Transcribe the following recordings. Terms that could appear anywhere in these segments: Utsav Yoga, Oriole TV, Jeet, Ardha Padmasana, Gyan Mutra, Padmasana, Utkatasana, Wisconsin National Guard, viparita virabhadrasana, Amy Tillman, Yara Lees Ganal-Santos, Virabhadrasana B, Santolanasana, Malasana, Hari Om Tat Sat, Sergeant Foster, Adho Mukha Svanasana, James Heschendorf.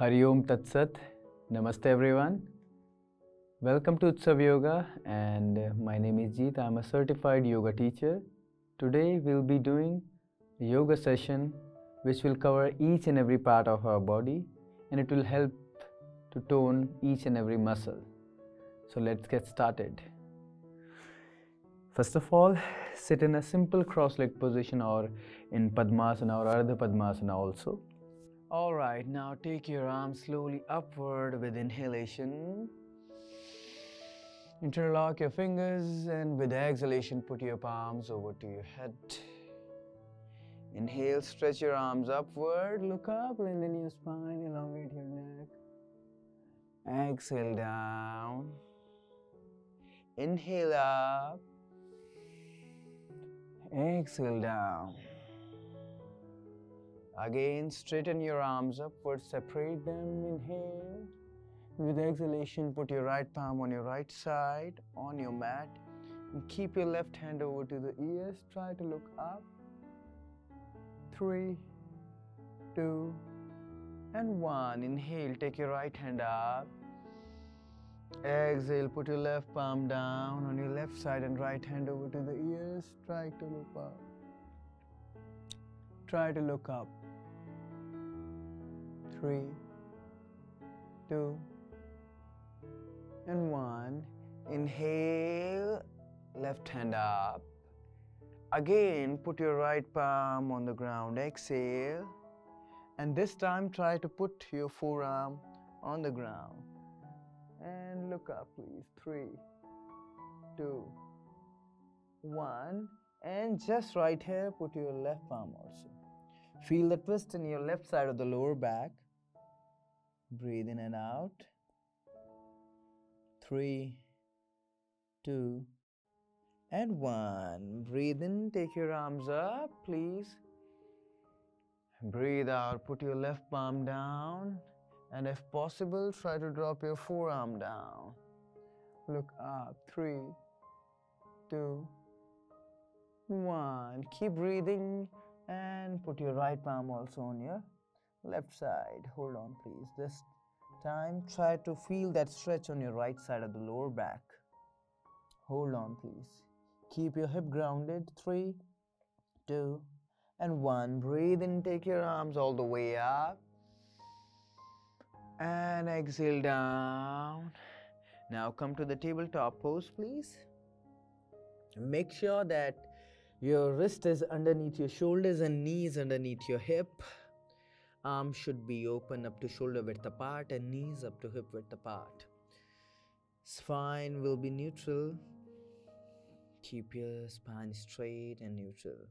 Hari Om Tat Sat. Namaste everyone. Welcome to Utsav Yoga, and my name is Jeet. I am a certified yoga teacher. Today we will be doing a yoga session which will cover each and every part of our body, and it will help to tone each and every muscle. So let's get started. First of all, sit in a simple cross-legged position or in Padmasana or Ardha Padmasana also. Alright, now take your arms slowly upward with inhalation. Interlock your fingers, and with exhalation put your palms over to your head. Inhale, stretch your arms upward, look up, lengthen your spine, elongate your neck. Exhale down. Inhale up. Exhale down. Again, straighten your arms upwards, separate them, inhale. With exhalation, put your right palm on your right side, on your mat. And keep your left hand over to the ears, try to look up. 3, 2, and 1. Inhale, take your right hand up. Exhale, put your left palm down on your left side and right hand over to the ears, try to look up. Try to look up. 3, 2, and 1. Inhale, left hand up. Again, put your right palm on the ground. Exhale. And this time, try to put your forearm on the ground. And look up, please. 3, 2, 1. And just right here, put your left palm also. Feel the twist in your left side of the lower back. Breathe in and out. 3, 2, and 1. Breathe in, take your arms up, please. Breathe out, put your left palm down. And if possible, try to drop your forearm down. Look up. 3, 2, 1. Keep breathing, and put your right palm also on your left side. Hold on, please. This time, try to feel that stretch on your right side of the lower back. Hold on, please. Keep your hip grounded. 3, 2, and 1. Breathe in, take your arms all the way up. And exhale down. Now come to the tabletop pose, please. Make sure that your wrist is underneath your shoulders and knees underneath your hip. Arms should be open up to shoulder width apart and knees up to hip width apart. Spine will be neutral. Keep your spine straight and neutral.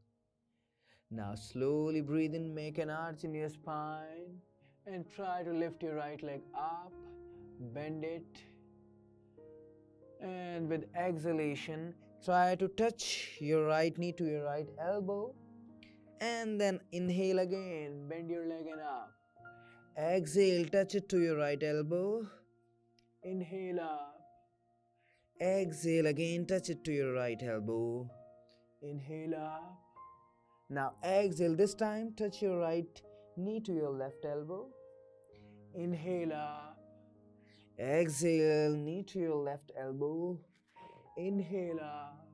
Now slowly breathe in, make an arch in your spine, and try to lift your right leg up, bend it, and with exhalation, try to touch your right knee to your right elbow, and then inhale again, bend your leg and up. Exhale, touch it to your right elbow. Inhale up. Exhale again, touch it to your right elbow. Inhale up. Now exhale, this time touch your right knee to your left elbow. Inhale up. Exhale, knee to your left elbow. Inhale up.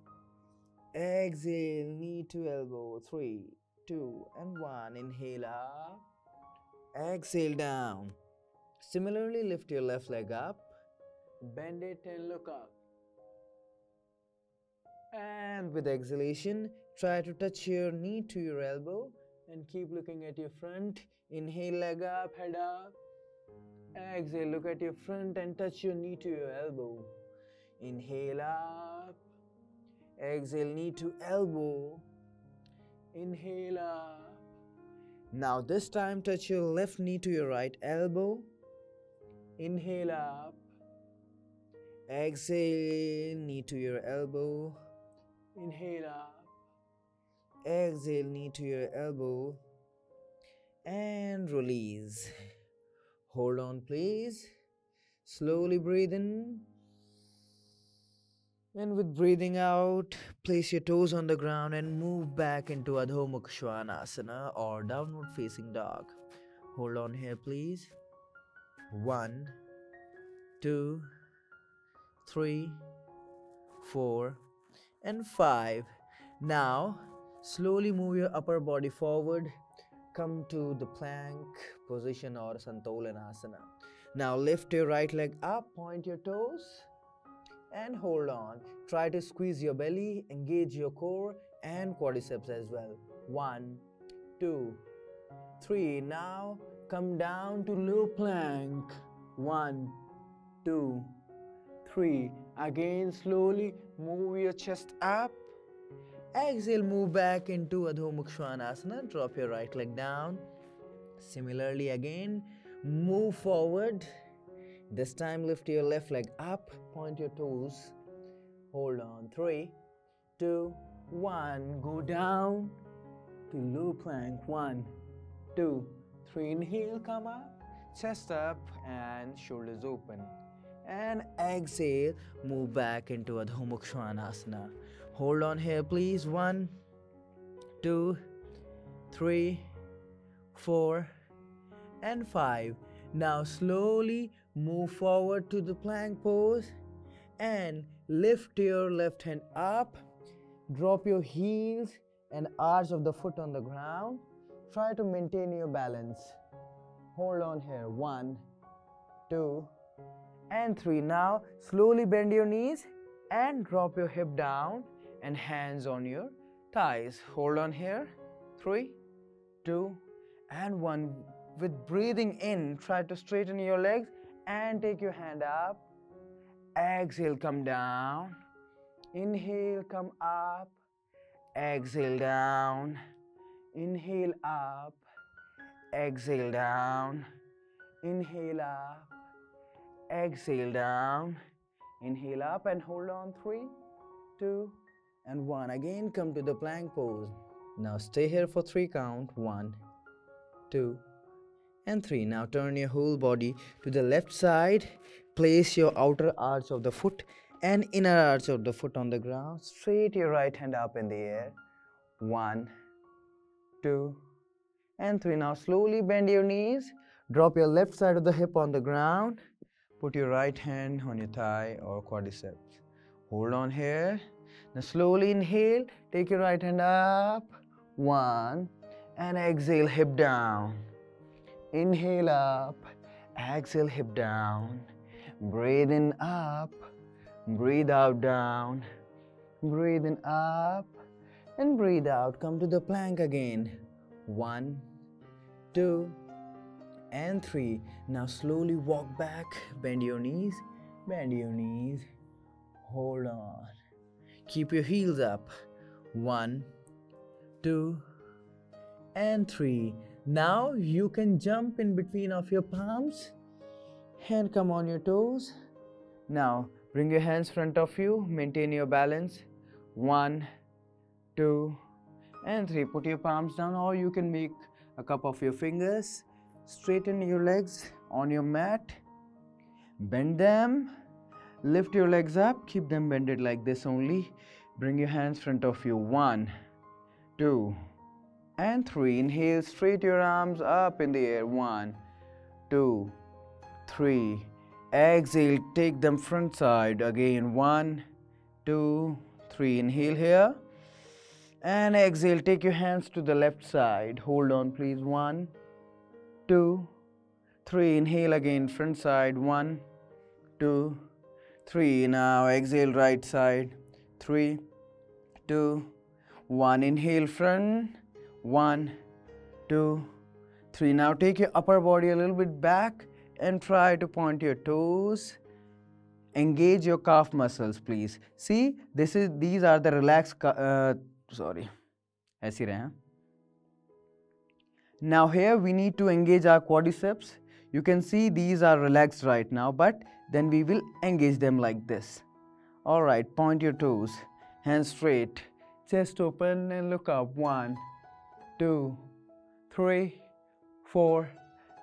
Exhale, knee to elbow. 3, 2, and 1. Inhale up. Exhale down. Similarly, lift your left leg up. Bend it and look up. And with exhalation, try to touch your knee to your elbow and keep looking at your front. Inhale, leg up, head up. Exhale, look at your front and touch your knee to your elbow. Inhale up. Exhale, knee to elbow. Inhale up. Now this time touch your left knee to your right elbow. Inhale up. Exhale, knee to your elbow. Inhale up. Exhale, knee to your elbow. And release. Hold on, please. Slowly breathe in. And with breathing out, place your toes on the ground and move back into Adho Mukha Svanasana or downward facing dog. Hold on here, please. 1, 2, 3, 4 and 5. Now slowly move your upper body forward. Come to the plank position or Santolanasana. Now lift your right leg up, point your toes and hold on. Try to squeeze your belly, engage your core and quadriceps as well. 1, 2, 3. Now come down to low plank. 1, 2, 3. Again slowly move your chest up. Exhale, move back into Adho Mukha Svanasana. Drop your right leg down. Similarly again, move forward. This time lift your left leg up, point your toes. Hold on. 3, 2, 1. Go down to low plank. 1, 2, 3. Inhale, come up, chest up and shoulders open. And exhale, move back into Adho Mukha Svanasana. Hold on here please. 1, 2, 3, 4 and 5. Now slowly move forward to the plank pose and lift your left hand up. Drop your heels and arch of the foot on the ground. Try to maintain your balance. Hold on here. 1, 2 and 3. Now slowly bend your knees and drop your hip down and hands on your thighs. Hold on here. 3, 2 and 1. With breathing in, try to straighten your legs and take your hand up. Exhale, come down. Inhale, come up. Exhale, down. Inhale, up. Exhale, down. Inhale, up. Exhale, down. Inhale, up and hold on. 3, 2 and 1. Again come to the plank pose. Now stay here for 3 count. 1, 2 and 3. Now turn your whole body to the left side. Place your outer arch of the foot and inner arch of the foot on the ground. Straight your right hand up in the air. 1, 2 and 3. Now slowly bend your knees. Drop your left side of the hip on the ground. Put your right hand on your thigh or quadriceps. Hold on here. Now slowly inhale, take your right hand up. 1 and exhale, hip down. Inhale up, exhale, hip down. Breathe in up, breathe out down. Breathe in up and breathe out. Come to the plank again. 1, 2 and 3. Now slowly walk back, bend your knees, bend your knees. Hold on. Keep your heels up. 1, 2 and 3. Now you can jump in between of your palms and come on your toes. Now bring your hands front of you, maintain your balance. 1, 2 and 3. Put your palms down, or you can make a cup of your fingers. Straighten your legs on your mat. Bend them. Lift your legs up. Keep them bended like this only. Bring your hands front of you. 1, 2 and 3. Inhale, straight your arms up in the air. 1, 2, 3. Exhale, take them front side again. 1, 2, 3. Inhale here and exhale. Take your hands to the left side. Hold on please. 1, 2, 3. Inhale again, front side. 1, 2, 3. Now exhale, right side. 3, 2, 1. Inhale, front. 1, 2, 3. Now take your upper body a little bit back and try to point your toes. Engage your calf muscles, please. See, these are the relaxed. ऐसी रहे हैं. Now here we need to engage our quadriceps. You can see these are relaxed right now, but then we will engage them like this. Alright, point your toes, hands straight, chest open and look up. 1, 2, 3, 4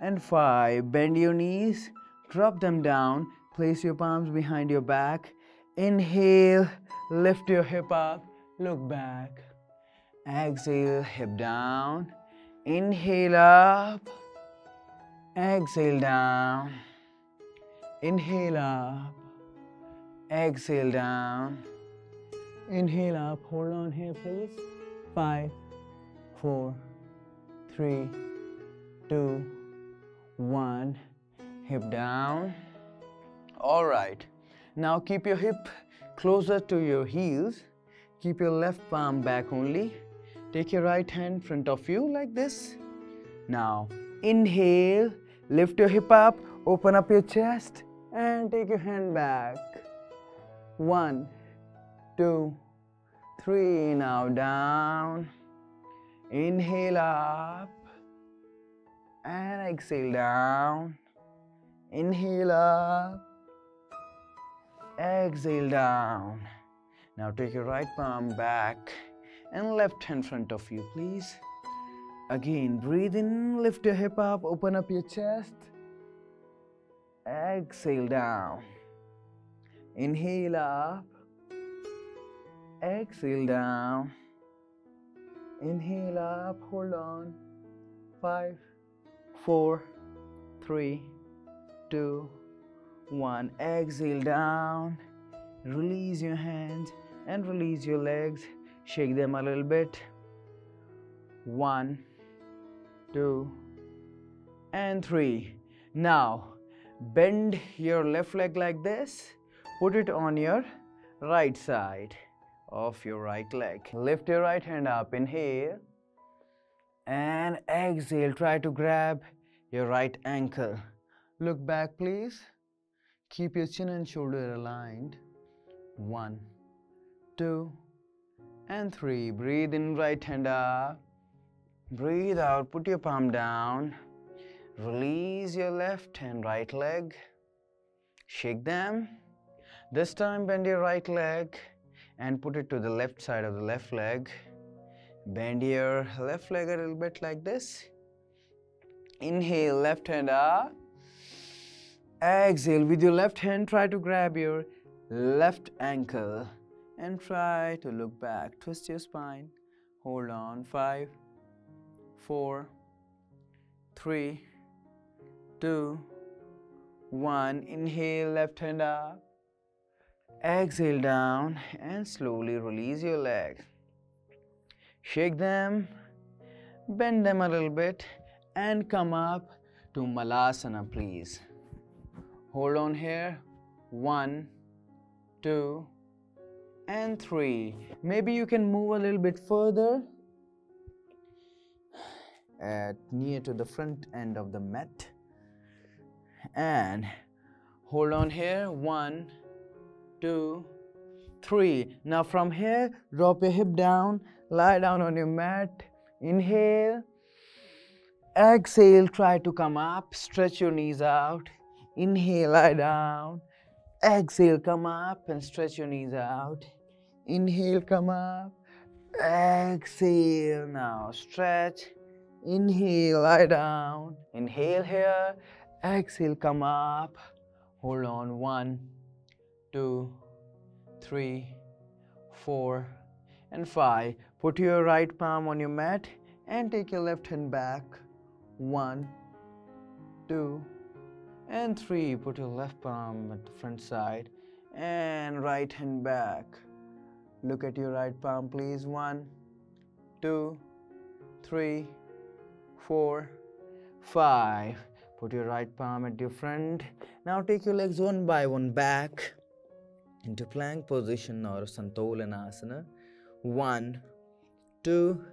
and 5. Bend your knees, drop them down, place your palms behind your back. Inhale, lift your hip up, look back. Exhale, hip down. Inhale up, exhale down. Inhale up, exhale down. Inhale up, hold on here please. 5, 4, 3, 2, 1. Hip down. All right. Now keep your hip closer to your heels. Keep your left palm back only. Take your right hand in front of you like this. Now inhale, lift your hip up, open up your chest and take your hand back. 1, 2, 3, now down. Inhale up and exhale down. Inhale up, exhale down. Now take your right palm back and left hand in front of you please. Again breathe in, lift your hip up, open up your chest. Exhale down. Inhale up, exhale down. Inhale up, hold on. 5, 4, 3, 2, 1. Exhale down. Release your hands and release your legs. Shake them a little bit. 1, 2, and 3. Now bend your left leg like this. Put it on your right side of your right leg. Lift your right hand up, inhale and exhale. Try to grab your right ankle. Look back please. Keep your chin and shoulder aligned. 1, 2, and 3. Breathe in, right hand up. Breathe out, put your palm down. Release your left and right leg. Shake them. This time bend your right leg and put it to the left side of the left leg. Bend your left leg a little bit like this. Inhale, left hand up. Exhale, with your left hand try to grab your left ankle and try to look back. Twist your spine, hold on. 5, 4, 3, 2, 1. Inhale, left hand up. Exhale down and slowly release your legs. Shake them, bend them a little bit and come up to Malasana please. Hold on here. 1, 2, and 3. Maybe you can move a little bit further near to the front end of the mat and hold on here. 1, 2, 3. Now from here, drop your hip down, lie down on your mat. Inhale, exhale, try to come up, stretch your knees out. Inhale, lie down. Exhale, come up and stretch your knees out. Inhale, come up. Exhale, now stretch. Inhale, lie down. Inhale here. Exhale, come up. Hold on. 1, 2, 3, 4, and 5. Put your right palm on your mat and take your left hand back. 1, 2, and 3. Put your left palm at the front side and right hand back. Look at your right palm please. 1, 2, 3, 4, 5. Put your right palm at your front. Now take your legs one by one back into plank position or Santolanasana. 1, 2,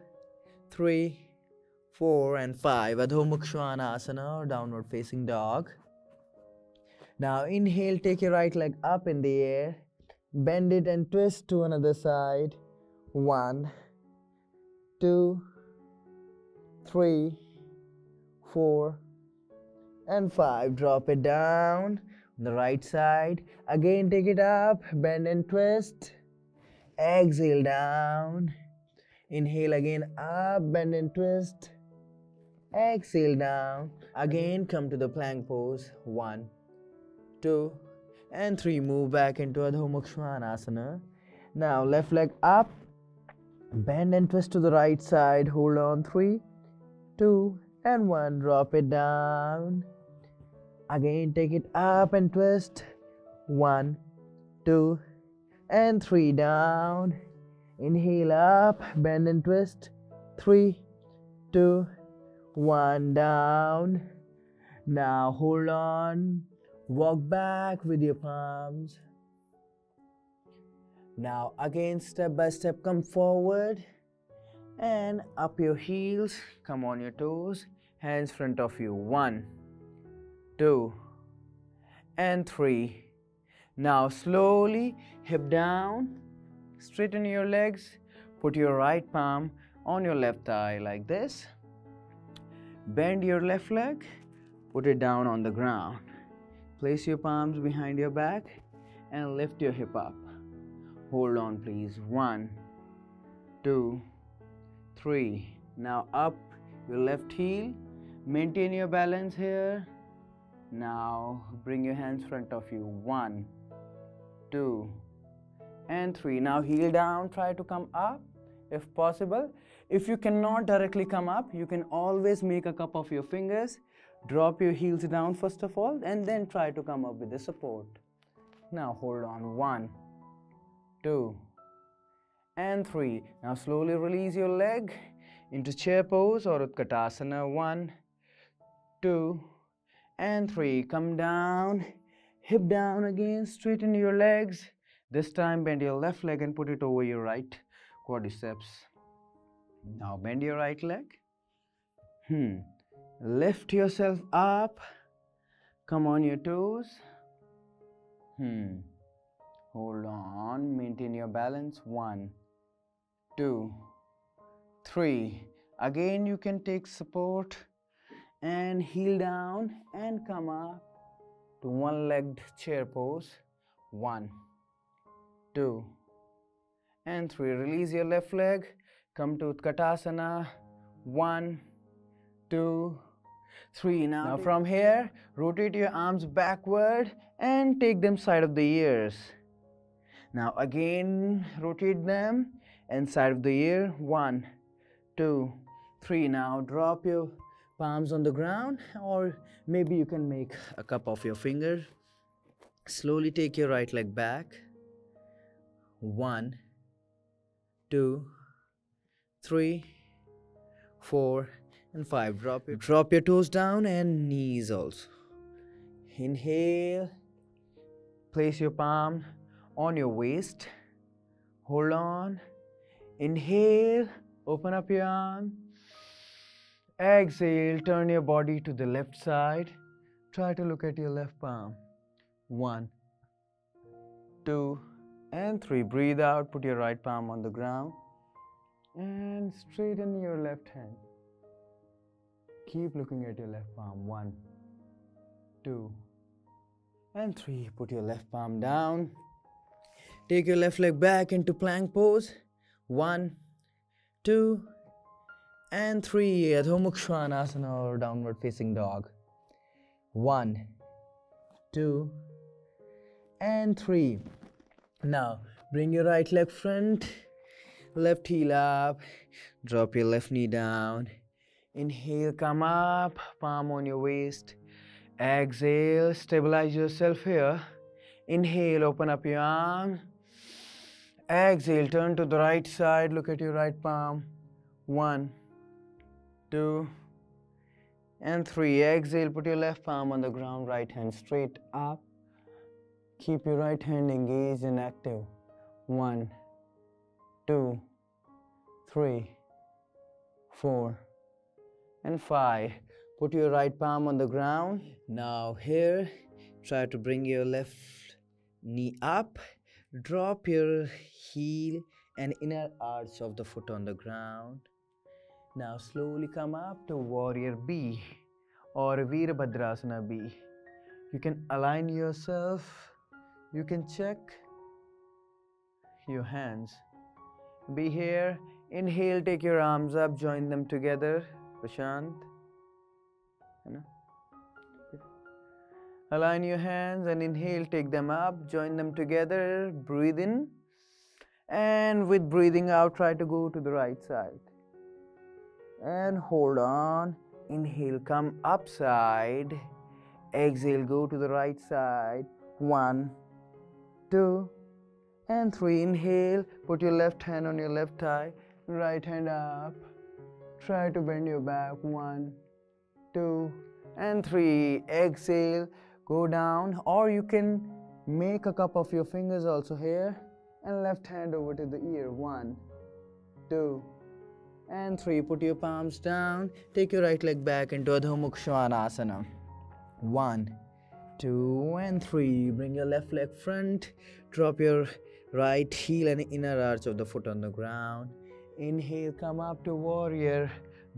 3, 4, and 5. Adho Mukha Svanasana or downward facing dog. Now inhale, take your right leg up in the air. Bend it and twist to another side. 1, 2, 3, 4, and 5. Drop it down. The right side. Again take it up, bend and twist. Exhale down. Inhale again up, bend and twist. Exhale down. Again come to the plank pose. 1, 2, and 3. Move back into Adho Mukha Svanasana. Now left leg up, bend and twist to the right side. Hold on. 3, 2, and 1. Drop it down. Again, take it up and twist. 1, 2, and 3 down. Inhale up, bend and twist. 3, 2, 1 down. Now hold on. Walk back with your palms. Now again, step by step, come forward and up your heels. Come on your toes. Hands front of you. 1, 2, and 3. Now slowly, hip down, straighten your legs, put your right palm on your left thigh like this. Bend your left leg, put it down on the ground. Place your palms behind your back and lift your hip up. Hold on, please. 1, 2, 3. Now up your left heel. Maintain your balance here. Now bring your hands front of you. 1, 2, and 3. Now heel down, try to come up if possible. If you cannot directly come up, you can always make a cup of your fingers. Drop your heels down first of all and then try to come up with the support. Now hold on. 1, 2, and 3. Now slowly release your leg into chair pose or Utkatasana. 1, 2, and 3. Come down, hip down again, straighten your legs. This time bend your left leg and put it over your right quadriceps. Now bend your right leg. Lift yourself up. Come on your toes. Hold on. Maintain your balance. 1, 2, 3. Again, you can take support and heel down and come up to one-legged chair pose. 1, 2, and 3. Release your left leg. Come to Utkatasana. 1, 2, 3. Now from here, rotate your arms backward and take them side of the ears. Now again, rotate them and side of the ear. 1, 2, 3. Now drop your palms on the ground, or maybe you can make a cup of your finger. Slowly take your right leg back. 1, 2, 3, 4, and 5. Drop your toes down and knees also. Inhale. Place your palm on your waist. Hold on. Inhale. Open up your arm. Exhale. Turn your body to the left side. Try to look at your left palm. 1, 2, and 3. Breathe out. Put your right palm on the ground. And straighten your left hand. Keep looking at your left palm. 1, 2, and 3. Put your left palm down. Take your left leg back into plank pose. 1, 2, and 3. Adho Mukha Svanasana or downward facing dog. 1, 2, and 3. Now bring your right leg front. Left heel up, drop your left knee down. Inhale, come up, palm on your waist. Exhale, stabilize yourself here. Inhale, open up your arm. Exhale, turn to the right side, look at your right palm. 1, 2, and 3. Exhale, put your left palm on the ground, right hand straight up. Keep your right hand engaged and active. 1, 2, 3, 4, and 5. Put your right palm on the ground. Now here, try to bring your left knee up. Drop your heel and inner arch of the foot on the ground. Now slowly come up to Warrior B or Virabhadrasana B. You can align yourself. You can check your hands. Be here. Inhale, take your arms up, join them together. Prashant. Align your hands and inhale, take them up, join them together. Breathe in. And with breathing out, try to go to the right side. And hold on. Inhale, come up side. Exhale, go to the right side. 1, 2, and 3. Inhale, put your left hand on your left thigh, right hand up. Try to bend your back. 1, 2, and 3. Exhale, go down, or you can make a cup of your fingers also here, and left hand over to the ear. 1, 2, and 3. Put your palms down, take your right leg back into Adho Mukha Svanasana. 1, 2, and 3. Bring your left leg front, drop your right heel and inner arch of the foot on the ground. Inhale, come up to Warrior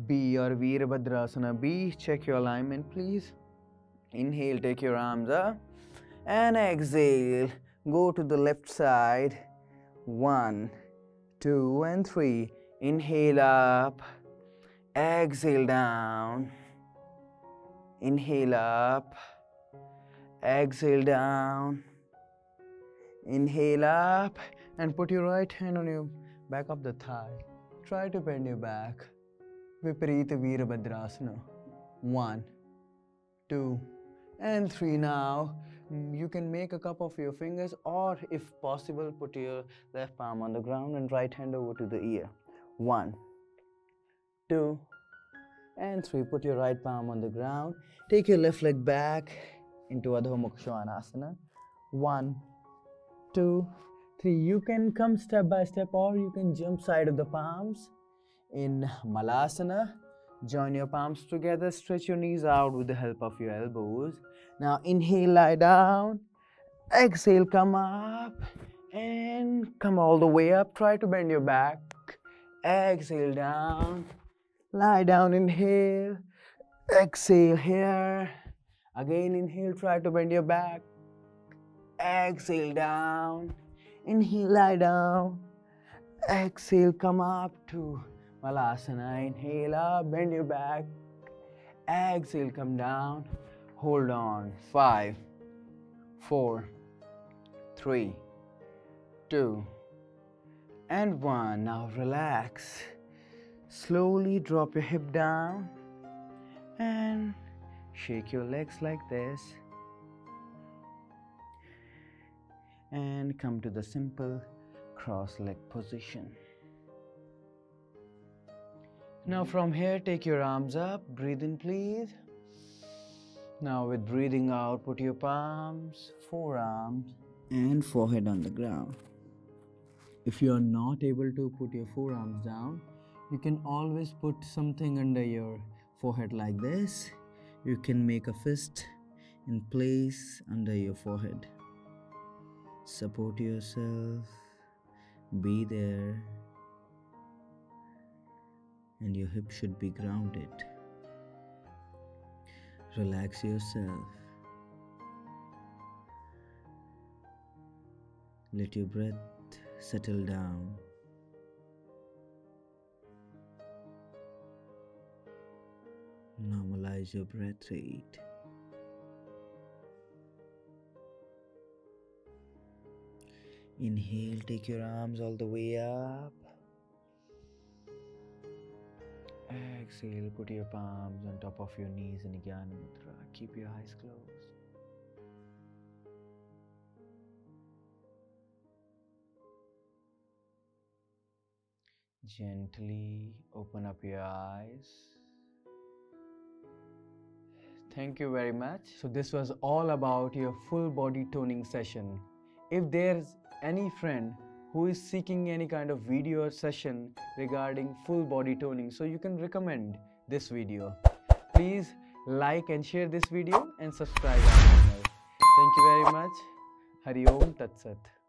B or Virabhadrasana B. Check your alignment, please. Inhale, take your arms up, and exhale, go to the left side. 1, 2, and 3. Inhale up, exhale down. Inhale up, exhale down. Inhale up, and put your right hand on your back of the thigh. Try to bend your back. Viparita Virabhadrasana. 1, 2, and 3. Now you can make a cup of your fingers, or if possible, put your left palm on the ground and right hand over to the ear. 1, 2, and 3. Put your right palm on the ground. Take your left leg back into Adho Mukha Svanasana. 1, 2, 3. You can come step by step, or you can jump side of the palms. In Malasana, join your palms together, stretch your knees out with the help of your elbows. Now inhale, lie down. Exhale, come up and come all the way up. Try to bend your back. Exhale down, lie down. Inhale, exhale here. Again inhale, try to bend your back. Exhale down. Inhale, lie down. Exhale, come up to Malasana. Inhale up, bend your back. Exhale, come down. Hold on. 5, 4, 3, 2, and 1. Now relax. Slowly drop your hip down and shake your legs like this. And come to the simple cross-leg position. Now from here, take your arms up, breathe in please. Now with breathing out, put your palms, forearms and forehead on the ground. If you are not able to put your forearms down, you can always put something under your forehead like this. You can make a fist in place under your forehead. Support yourself, be there. And your hip should be grounded. Relax yourself. Let your breath settle down. Normalize your breath rate. Inhale, take your arms all the way up. Exhale, put your palms on top of your knees in Gyan Mutra. Keep your eyes closed. Gently open up your eyes. Thank you very much. So this was all about your full body toning session. If there's any friend who is seeking any kind of video or session regarding full body toning, so you can recommend this video. Please like and share this video and subscribe our channel. Thank you very much. Hari Om Tat Sat.